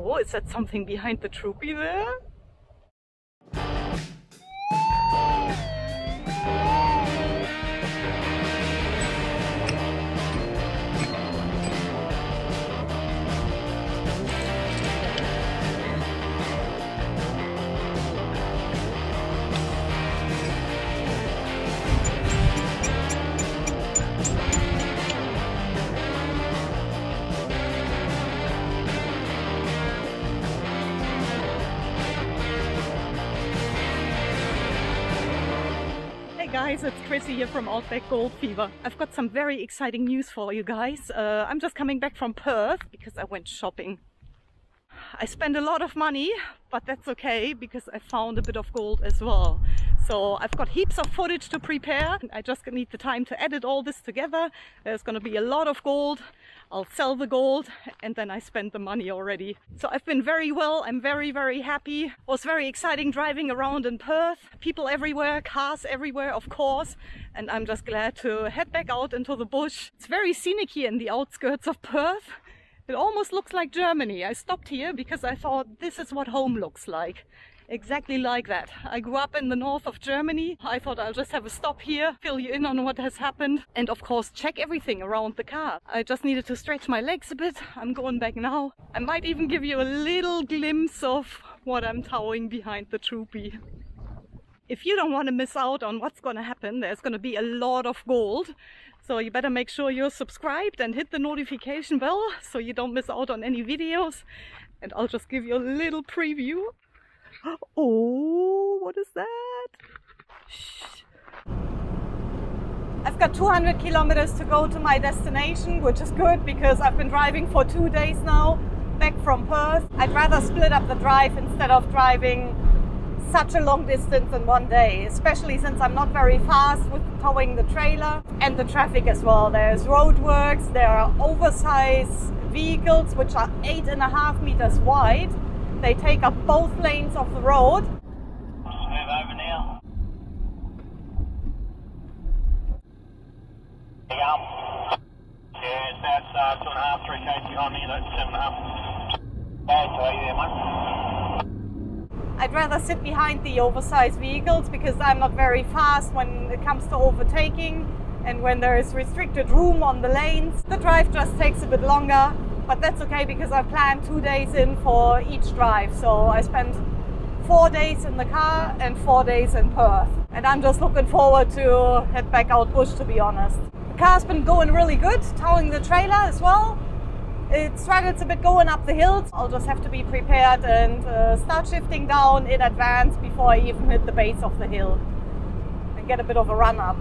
Oh, is that something behind the troopy there? Guys, it's Chrissy here from Outback Gold Fever. I've got some very exciting news for you guys. I'm just coming back from Perth because I went shopping. I spent a lot of money, but that's okay because I found a bit of gold as well. So I've got heaps of footage to prepare. I just need the time to edit all this together. There's going to be a lot of gold. I'll sell the gold and then I spend the money already. So I've been very well. I'm very, very happy. It was very exciting driving around in Perth. People everywhere, cars everywhere, of course. And I'm just glad to head back out into the bush. It's very scenic here in the outskirts of Perth. It almost looks like Germany. I stopped here because I thought this is what home looks like. Exactly like that. I grew up in the north of Germany. I thought I'll just have a stop here, fill you in on what has happened, and of course check everything around the car. I just needed to stretch my legs a bit. I'm going back now. I might even give you a little glimpse of what I'm towing behind the troopy. If you don't want to miss out on what's going to happen, there's going to be a lot of gold. So you better make sure you're subscribed and hit the notification bell so you don't miss out on any videos. And I'll just give you a little preview. Oh, what is that? Shh. I've got 200 kilometers to go to my destination, which is good because I've been driving for 2 days now, back from Perth. I'd rather split up the drive instead of driving such a long distance in one day, especially since I'm not very fast with towing the trailer and the traffic as well. There's roadworks, there are oversized vehicles which are 8.5 meters wide. They take up both lanes of the road. I'll move over now. Yeah, it's about 2.5, 3 k's behind me, that's 7.5. That's way there, mate. I'd rather sit behind the oversized vehicles because I'm not very fast when it comes to overtaking, and when there is restricted room on the lanes, the drive just takes a bit longer, but that's okay because I planned 2 days in for each drive. So I spent 4 days in the car and 4 days in Perth, and I'm just looking forward to head back out bush, to be honest. The car's been going really good, towing the trailer as well. It struggles a bit going up the hills. I'll just have to be prepared and start shifting down in advance before I even hit the base of the hill and get a bit of a run up.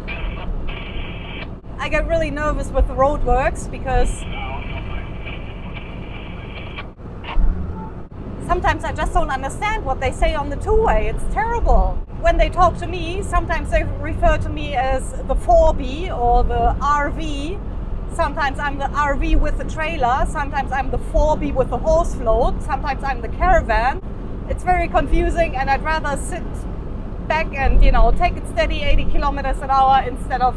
I get really nervous with the roadworks because sometimes I just don't understand what they say on the two-way. It's terrible. When they talk to me, sometimes they refer to me as the 4B or the RV. Sometimes I'm the RV with the trailer, sometimes I'm the 4B with the horse float, sometimes I'm the caravan. It's very confusing, and I'd rather sit back and, you know, take it steady 80 kilometers an hour instead of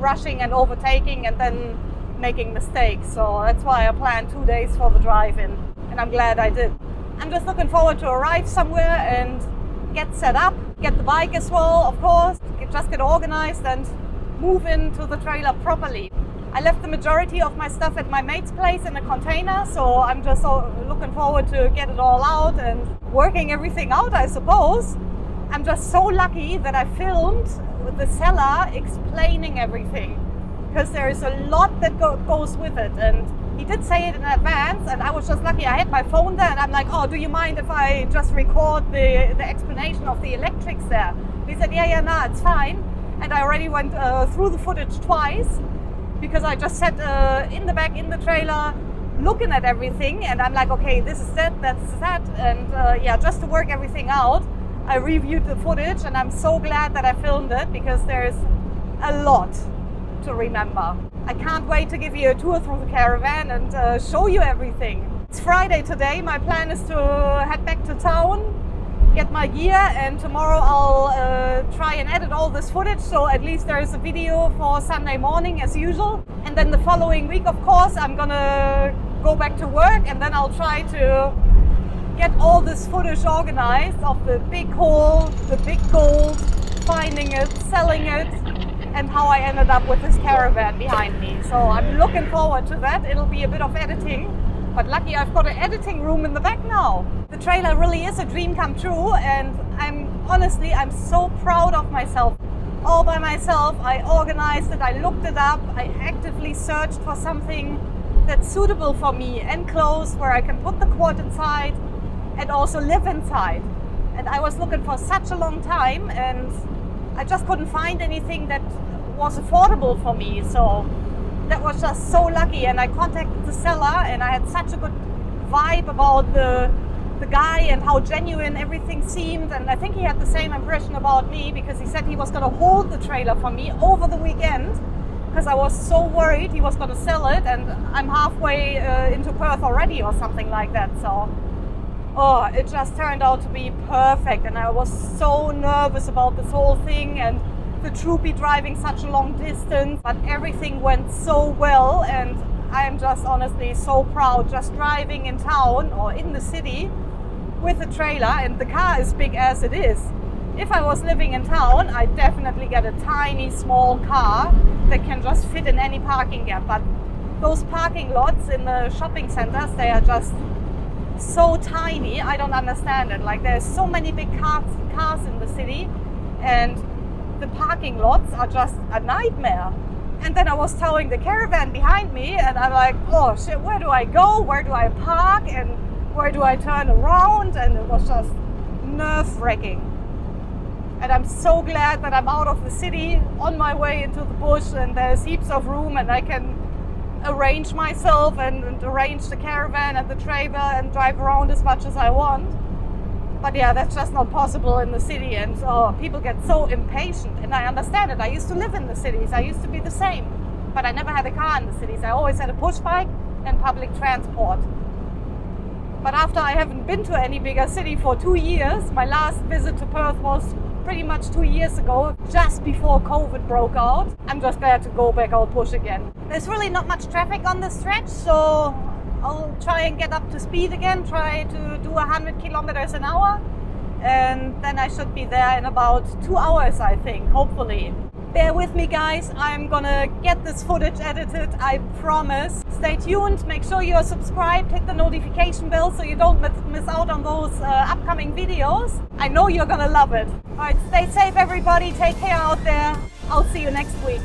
rushing and overtaking and then making mistakes. So that's why I planned 2 days for the drive-in, and I'm glad I did. I'm just looking forward to arrive somewhere and get set up, get the bike as well, of course, just get organized and move into the trailer properly. I left the majority of my stuff at my mate's place in a container, so I'm just looking forward to get it all out and working everything out, I suppose. I'm just so lucky that I filmed with the seller explaining everything, because there is a lot that goes with it, and he did say it in advance, and I was just lucky I had my phone there, and I'm like, oh, do you mind if I just record the explanation of the electrics there? He said, yeah, nah, it's fine. And I already went through the footage twice, because I just sat in the back, in the trailer, looking at everything, and I'm like, okay, this is that, that's that, and yeah, just to work everything out, I reviewed the footage, and I'm so glad that I filmed it, because there's a lot to remember. I can't wait to give you a tour through the caravan and show you everything. It's Friday today. My plan is to head back to town, get my gear, and tomorrow I'll try and edit all this footage, so at least there is a video for Sunday morning as usual. And then the following week, of course, I'm gonna go back to work, and then I'll try to get all this footage organized of the big haul, the big gold, finding it, selling it, and how I ended up with this caravan behind me. So I'm looking forward to that. It'll be a bit of editing, but lucky I've got an editing room in the back now. The trailer really is a dream come true, and I'm honestly so proud of myself. All by myself, I organized it, I looked it up, I actively searched for something that's suitable for me, enclosed, where I can put the quad inside and also live inside. And I was looking for such a long time, and I just couldn't find anything that was affordable for me. So that was just so lucky. And I contacted the seller, and I had such a good vibe about the guy and how genuine everything seemed, and I think he had the same impression about me, because he said he was going to hold the trailer for me over the weekend, because I was so worried he was going to sell it, and I'm halfway into Perth already or something like that. So oh, it just turned out to be perfect, and I was so nervous about this whole thing and the troopy driving such a long distance, but everything went so well, and I'm just honestly so proud, just driving in town or in the city with a trailer. And the car is big as it is. If I was living in town, I'd definitely get a tiny small car that can just fit in any parking gap, but those parking lots in the shopping centers, they are just so tiny, I don't understand it. Like, there's so many big cars in the city, and the parking lots are just a nightmare. And then I was towing the caravan behind me, and I'm like, oh shit, where do I go? Where do I park? And where do I turn around? And it was just nerve-wracking. And I'm so glad that I'm out of the city, on my way into the bush, and there's heaps of room, and I can arrange myself and arrange the caravan and the trailer and drive around as much as I want. But yeah, that's just not possible in the city, and oh, people get so impatient, and I understand it. I used to live in the cities, I used to be the same, but I never had a car in the cities. I always had a push bike and public transport. But after I haven't been to any bigger city for 2 years, my last visit to Perth was pretty much 2 years ago, just before COVID broke out. I'm just glad to go back out push again. There's really not much traffic on the stretch, so I'll try and get up to speed again, try to do 100 kilometers an hour, and then I should be there in about 2 hours, I think, hopefully. Bear with me, guys, I'm gonna get this footage edited, I promise. Stay tuned, make sure you're subscribed, hit the notification bell so you don't miss out on those upcoming videos. I know you're gonna love it. All right, stay safe, everybody, take care out there. I'll see you next week.